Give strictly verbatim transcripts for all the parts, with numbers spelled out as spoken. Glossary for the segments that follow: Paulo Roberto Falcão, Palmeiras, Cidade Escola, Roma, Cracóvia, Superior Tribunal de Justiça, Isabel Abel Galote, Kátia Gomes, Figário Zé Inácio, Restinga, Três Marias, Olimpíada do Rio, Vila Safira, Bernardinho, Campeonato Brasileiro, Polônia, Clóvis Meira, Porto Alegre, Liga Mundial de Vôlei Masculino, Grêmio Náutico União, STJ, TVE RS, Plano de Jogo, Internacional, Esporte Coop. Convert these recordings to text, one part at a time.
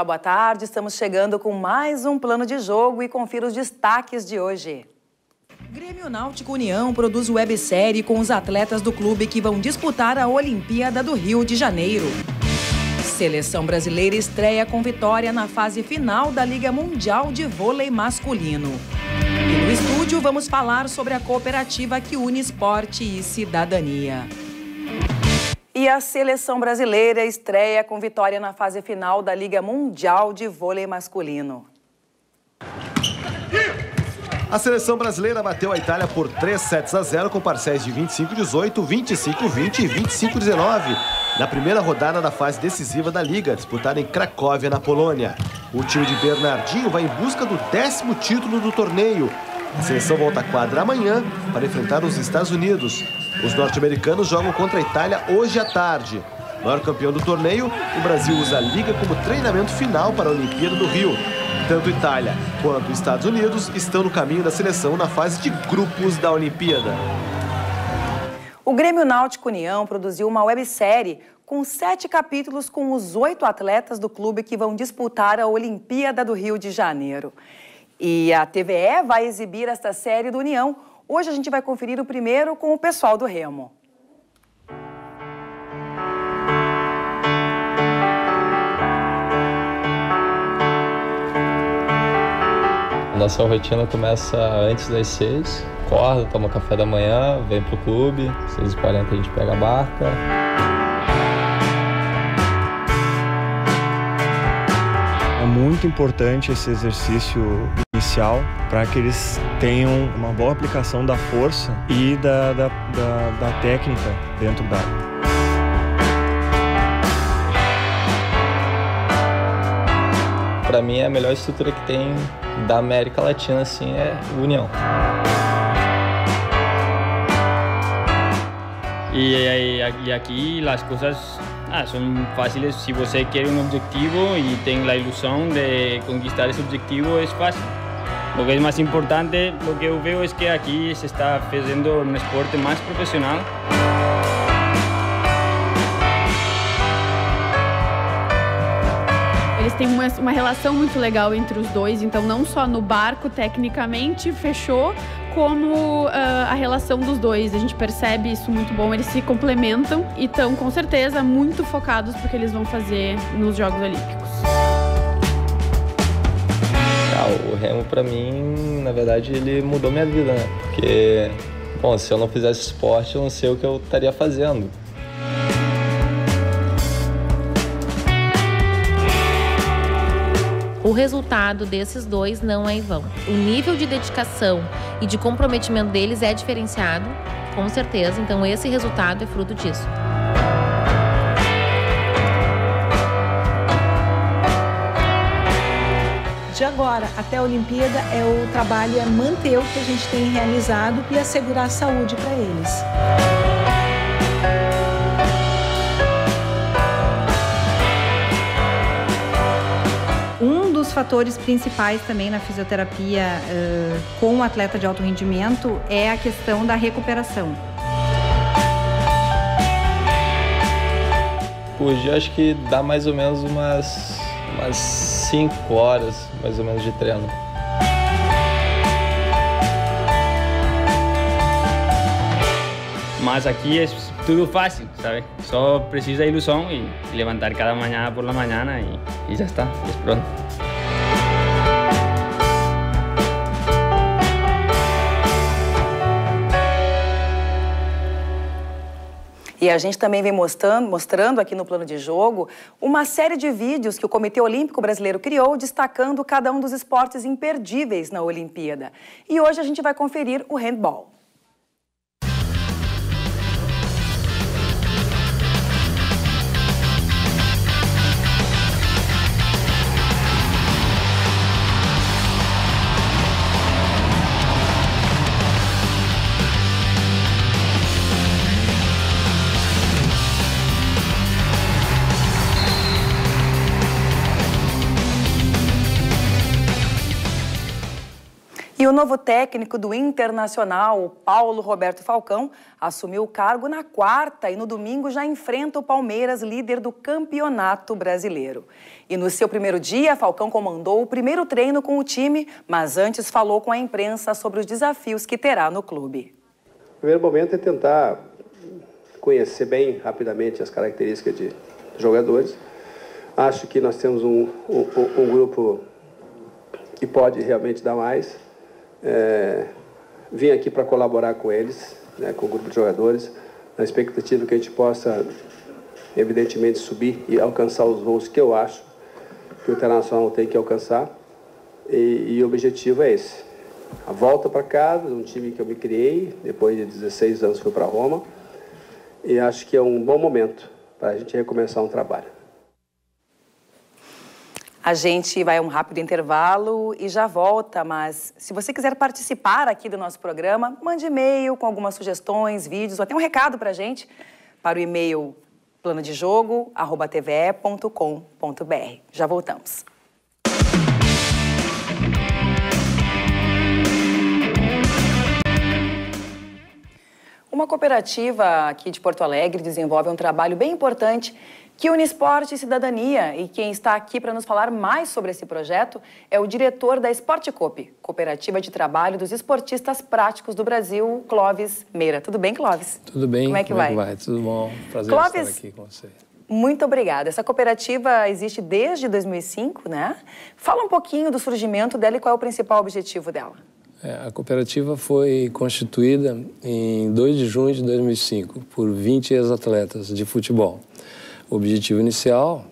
Olá, boa tarde. Estamos chegando com mais um Plano de Jogo e confira os destaques de hoje. Grêmio Náutico União produz websérie com os atletas do clube que vão disputar a Olimpíada do Rio de Janeiro. Seleção brasileira estreia com vitória na fase final da Liga Mundial de Vôlei Masculino. E no estúdio vamos falar sobre a cooperativa que une esporte e cidadania. E a seleção brasileira estreia com vitória na fase final da Liga Mundial de Vôlei Masculino. A seleção brasileira bateu a Itália por três sets a zero com parciais de vinte e cinco a dezoito, vinte e cinco a vinte e vinte e cinco a dezenove na primeira rodada da fase decisiva da Liga, disputada em Cracóvia, na Polônia. O time de Bernardinho vai em busca do décimo título do torneio. A seleção volta à quadra amanhã para enfrentar os Estados Unidos. Os norte-americanos jogam contra a Itália hoje à tarde. Maior campeão do torneio, o Brasil usa a Liga como treinamento final para a Olimpíada do Rio. Tanto Itália quanto Estados Unidos estão no caminho da seleção na fase de grupos da Olimpíada. O Grêmio Náutico União produziu uma websérie com sete capítulos com os oito atletas do clube que vão disputar a Olimpíada do Rio de Janeiro. E a T V E vai exibir esta série do União. Hoje a gente vai conferir o primeiro com o pessoal do Remo. Nossa rotina começa antes das seis, acorda, toma café da manhã, vem pro clube, seis e quarenta a gente pega a barca. É muito importante esse exercício inicial para que eles tenham uma boa aplicação da força e da, da, da, da técnica dentro da água. Para mim, a melhor estrutura que tem da América Latina, assim, é o União. E, e, e aqui as coisas ah, são fáceis. Se você quer um objetivo e tem a ilusão de conquistar esse objetivo, é fácil. O que é mais importante, o que eu vejo, é que aqui se está fazendo um esporte mais profissional. Eles têm uma, uma relação muito legal entre os dois, então não só no barco, tecnicamente, fechou, como uh, a relação dos dois. A gente percebe isso muito bom, eles se complementam e estão, com certeza, muito focados porque eles vão fazer nos Jogos Olímpicos. Ah, o Remo, pra mim, na verdade, ele mudou minha vida, né? Porque, bom, se eu não fizesse esporte, eu não sei o que eu estaria fazendo. O resultado desses dois não é em vão. O nível de dedicação e de comprometimento deles é diferenciado, com certeza. Então, esse resultado é fruto disso. De agora até a Olimpíada, é o trabalho é manter o que a gente tem realizado e assegurar a saúde para eles. Os fatores principais também na fisioterapia uh, com o atleta de alto rendimento é a questão da recuperação. Por dia acho que dá mais ou menos umas umas cinco horas mais ou menos de treino. Mas aqui é tudo fácil, sabe? Só precisa de ilusão e levantar cada manhã por la manhã e, e já está, é pronto. E a gente também vem mostrando, mostrando aqui no Plano de Jogo uma série de vídeos que o Comitê Olímpico Brasileiro criou, destacando cada um dos esportes imperdíveis na Olimpíada. E hoje a gente vai conferir o handball. E o novo técnico do Internacional, o Paulo Roberto Falcão, assumiu o cargo na quarta e no domingo já enfrenta o Palmeiras, líder do Campeonato Brasileiro. E no seu primeiro dia, Falcão comandou o primeiro treino com o time, mas antes falou com a imprensa sobre os desafios que terá no clube. O primeiro momento é tentar conhecer bem rapidamente as características de jogadores. Acho que nós temos um, um, um grupo que pode realmente dar mais. É, vim aqui para colaborar com eles, né, com o grupo de jogadores, na expectativa que a gente possa, evidentemente, subir e alcançar os voos que eu acho que o Internacional tem que alcançar. E, e o objetivo é esse. A volta para casa, um time que eu me criei, depois de dezesseis anos fui para Roma, e acho que é um bom momento para a gente recomeçar um trabalho. A gente vai a um rápido intervalo e já volta, mas se você quiser participar aqui do nosso programa, mande e-mail com algumas sugestões, vídeos ou até um recado para a gente, para o e-mail plano de jogo arroba t v e ponto com ponto b r. Já voltamos. Uma cooperativa aqui de Porto Alegre desenvolve um trabalho bem importante que une esporte e cidadania, e quem está aqui para nos falar mais sobre esse projeto é o diretor da Esporte Coop, Cooperativa de Trabalho dos Esportistas Práticos do Brasil, Clóvis Meira. Tudo bem, Clóvis? Tudo bem. Como é que, como vai? É que vai? Tudo bom. Prazer Clóvis, estar aqui com você. Muito obrigada. Essa cooperativa existe desde dois mil e cinco, né? Fala um pouquinho do surgimento dela e qual é o principal objetivo dela. É, a cooperativa foi constituída em dois de junho de dois mil e cinco por vinte ex-atletas de futebol. O objetivo inicial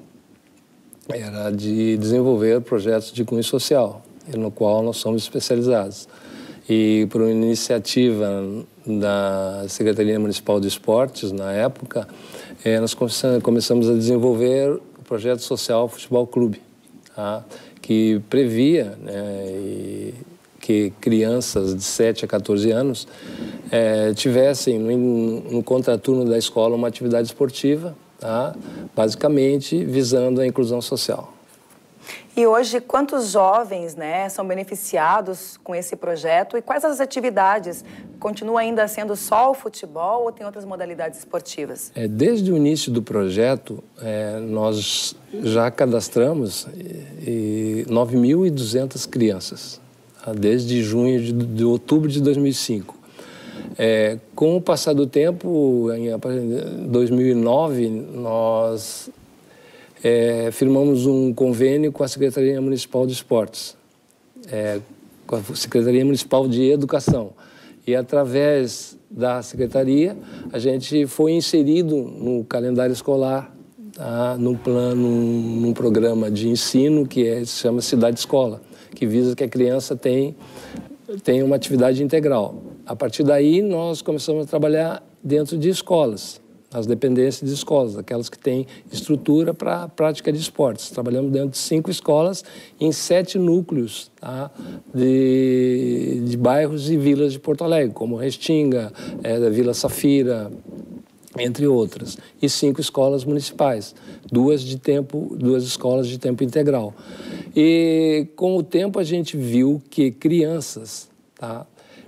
era de desenvolver projetos de cunho social, no qual nós somos especializados. E por uma iniciativa da Secretaria Municipal de Esportes, na época, nós começamos a desenvolver o projeto social Futebol Clube, tá? Que previa, né, que crianças de sete a quatorze anos é, tivessem no, no contraturno da escola uma atividade esportiva, tá? Basicamente visando a inclusão social. E hoje, quantos jovens, né, são beneficiados com esse projeto e quais as atividades? Continua ainda sendo só o futebol ou tem outras modalidades esportivas? É, desde o início do projeto, é, nós já cadastramos nove mil e duzentas crianças, tá? Desde junho de, de outubro de dois mil e cinco. É, com o passar do tempo, em dois mil e nove, nós é, firmamos um convênio com a Secretaria Municipal de Esportes, é, com a Secretaria Municipal de Educação. E, através da Secretaria, a gente foi inserido no calendário escolar, tá? Num plano, num programa de ensino que é, se chama Cidade Escola, que visa que a criança tem, tem uma atividade integral. A partir daí, nós começamos a trabalhar dentro de escolas, nas dependências de escolas, aquelas que têm estrutura para a prática de esportes. Trabalhamos dentro de cinco escolas, em sete núcleos, tá? de, de bairros e vilas de Porto Alegre, como Restinga, é, da Vila Safira, entre outras. E cinco escolas municipais, duas, de tempo, duas escolas de tempo integral. E com o tempo a gente viu que crianças, tá?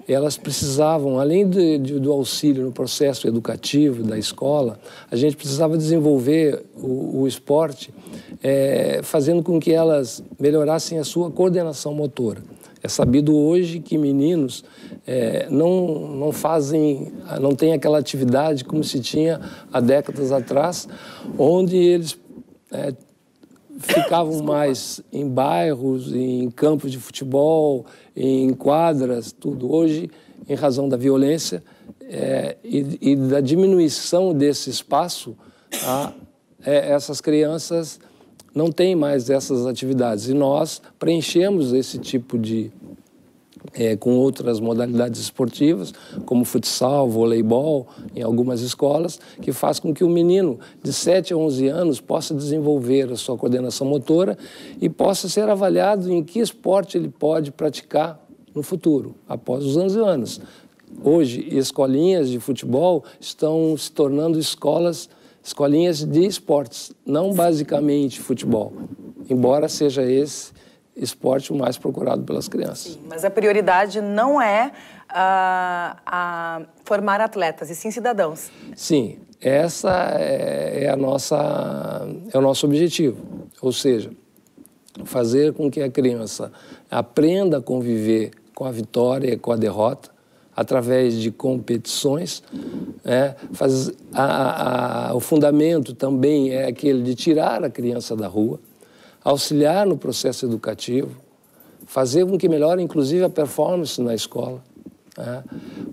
Elas precisavam, além de, de, do auxílio no processo educativo da escola, a gente precisava desenvolver o, o esporte, é, fazendo com que elas melhorassem a sua coordenação motora. É sabido hoje que meninos é, não, não fazem, não têm aquela atividade como se tinha há décadas atrás, onde eles é, ficavam Desculpa. mais em bairros, em campos de futebol, em quadras, tudo. Hoje, em razão da violência é, e, e da diminuição desse espaço, a, é, essas crianças não têm mais essas atividades. E nós preenchemos esse tipo de... É, com outras modalidades esportivas, como futsal, voleibol, em algumas escolas, que faz com que o menino de sete a onze anos possa desenvolver a sua coordenação motora e possa ser avaliado em que esporte ele pode praticar no futuro, após os onze anos. Hoje, escolinhas de futebol estão se tornando escolas, escolinhas de esportes, não basicamente futebol, embora seja esse esporte mais procurado pelas crianças. Sim, mas a prioridade não é a, a formar atletas, e sim cidadãos. Sim, essa é, é, a nossa, é o nosso objetivo, ou seja, fazer com que a criança aprenda a conviver com a vitória e com a derrota, através de competições, né? Faz a, a, o fundamento também é aquele de tirar a criança da rua, auxiliar no processo educativo, fazer com que melhore, inclusive, a performance na escola, né?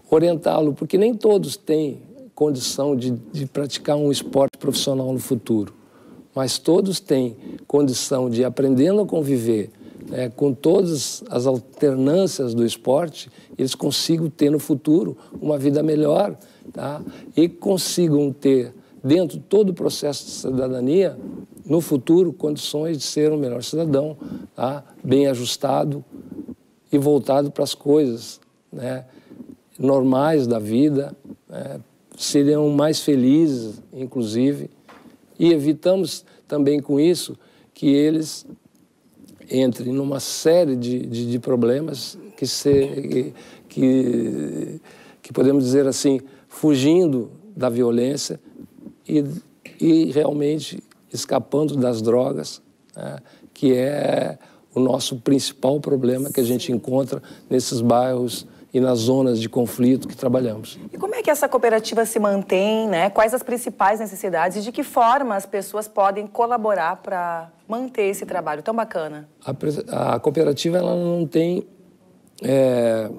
Orientá-lo, porque nem todos têm condição de, de praticar um esporte profissional no futuro, mas todos têm condição de, aprendendo a conviver, É, com todas as alternâncias do esporte, eles consigam ter no futuro uma vida melhor, tá? E consigam ter, dentro de todo o processo de cidadania, no futuro, condições de ser um melhor cidadão, tá? Bem ajustado e voltado para as coisas, né? Normais da vida, né? Seriam mais felizes, inclusive, e evitamos também com isso que eles entre numa série de, de, de problemas que, se, que, que podemos dizer assim, fugindo da violência e, e realmente escapando das drogas, né, que é o nosso principal problema que a gente encontra nesses bairros e nas zonas de conflito que trabalhamos. E como é que essa cooperativa se mantém, né? Quais as principais necessidades e de que forma as pessoas podem colaborar para manter esse trabalho tão bacana? A, a cooperativa ela não tem é,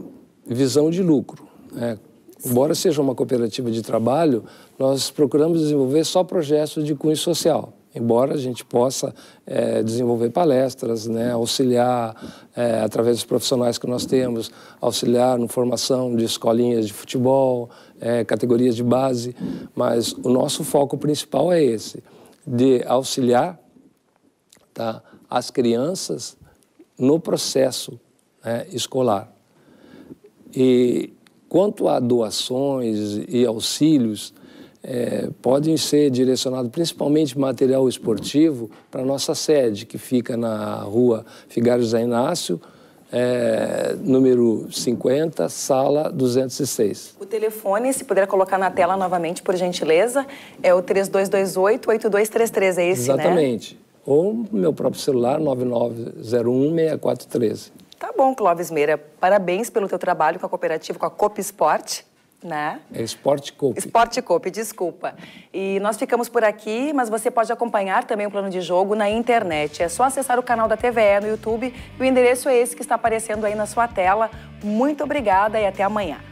visão de lucro, né? Embora seja uma cooperativa de trabalho, nós procuramos desenvolver só projetos de cunho social. Embora a gente possa é, desenvolver palestras, né, auxiliar é, através dos profissionais que nós temos, auxiliar na formação de escolinhas de futebol, é, categorias de base, mas o nosso foco principal é esse, de auxiliar, tá, as crianças no processo, né, escolar. E quanto a doações e auxílios, É, podem ser direcionados principalmente material esportivo para a nossa sede, que fica na rua Figário Zé Inácio, é, número cinquenta, sala duzentos e seis. O telefone, se puder colocar na tela novamente, por gentileza, é o três dois dois oito, oito dois três três, é esse, exatamente, né? Exatamente. Ou meu próprio celular, nove nove zero um, seis quatro um três. Tá bom, Clóvis Meira. Parabéns pelo teu trabalho com a cooperativa, com a Coop Esporte. Né? É Esporte Coop. Esporte Coop, desculpa. E nós ficamos por aqui, mas você pode acompanhar também o Plano de Jogo na internet. É só acessar o canal da T V E no YouTube e o endereço é esse que está aparecendo aí na sua tela. Muito obrigada e até amanhã.